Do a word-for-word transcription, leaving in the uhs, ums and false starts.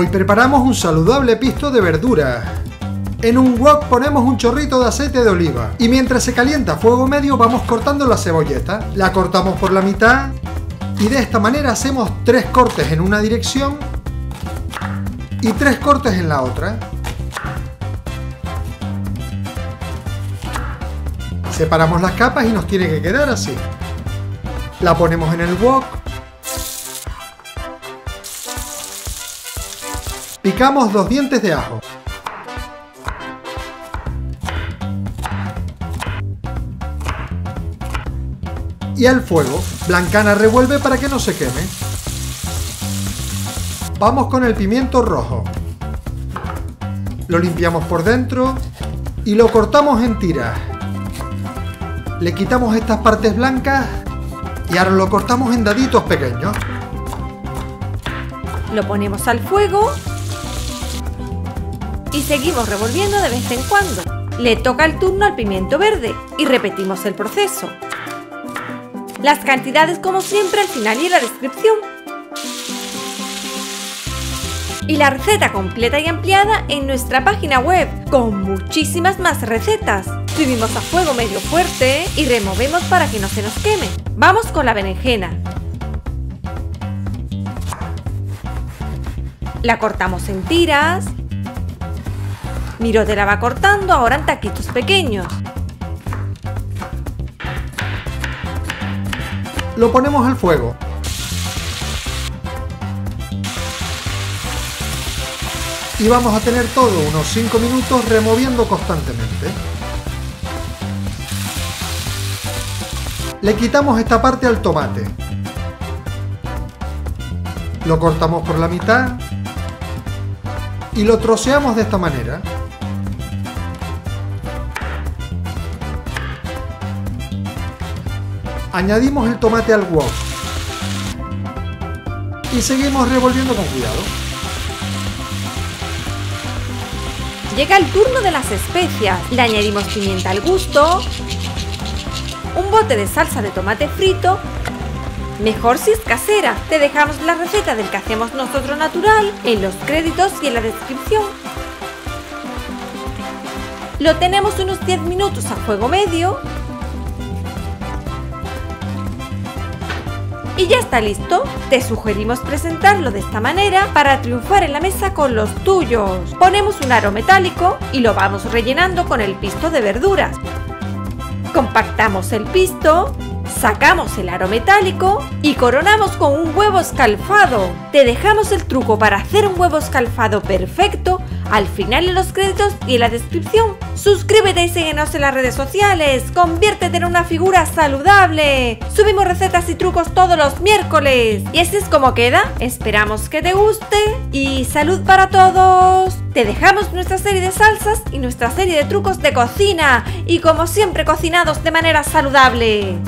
Hoy preparamos un saludable pisto de verduras. En un wok ponemos un chorrito de aceite de oliva y mientras se calienta a fuego medio vamos cortando la cebolleta. La cortamos por la mitad y de esta manera hacemos tres cortes en una dirección y tres cortes en la otra. Separamos las capas y nos tiene que quedar así. La ponemos en el wok. Picamos dos dientes de ajo. Y al fuego, Blancana revuelve para que no se queme. Vamos con el pimiento rojo. Lo limpiamos por dentro y lo cortamos en tiras. Le quitamos estas partes blancas y ahora lo cortamos en daditos pequeños. Lo ponemos al fuego y seguimos revolviendo de vez en cuando. Le toca el turno al pimiento verde y repetimos el proceso. Las cantidades como siempre al final y en la descripción. Y la receta completa y ampliada en nuestra página web, con muchísimas más recetas. Subimos a fuego medio fuerte y removemos para que no se nos queme. Vamos con la berenjena. La cortamos en tiras. Mirotey la va cortando ahora en taquitos pequeños. Lo ponemos al fuego. Y vamos a tener todo unos cinco minutos removiendo constantemente. Le quitamos esta parte al tomate. Lo cortamos por la mitad y lo troceamos de esta manera. Añadimos el tomate al wok y seguimos revolviendo con cuidado. Llega el turno de las especias. Le añadimos pimienta al gusto, un bote de salsa de tomate frito, mejor si es casera. Te dejamos la receta del que hacemos nosotros natural en los créditos y en la descripción. Lo tenemos unos diez minutos a fuego medio. Y ya está listo. Te sugerimos presentarlo de esta manera para triunfar en la mesa con los tuyos. Ponemos un aro metálico y lo vamos rellenando con el pisto de verduras. Compactamos el pisto, sacamos el aro metálico y coronamos con un huevo escalfado. Te dejamos el truco para hacer un huevo escalfado perfecto al final de los créditos y en la descripción. Suscríbete y síguenos en las redes sociales. Conviértete en una figura saludable. Subimos recetas y trucos todos los miércoles. Y así es como queda. Esperamos que te guste y salud para todos. Te dejamos nuestra serie de salsas y nuestra serie de trucos de cocina. Y como siempre, cocinados de manera saludable.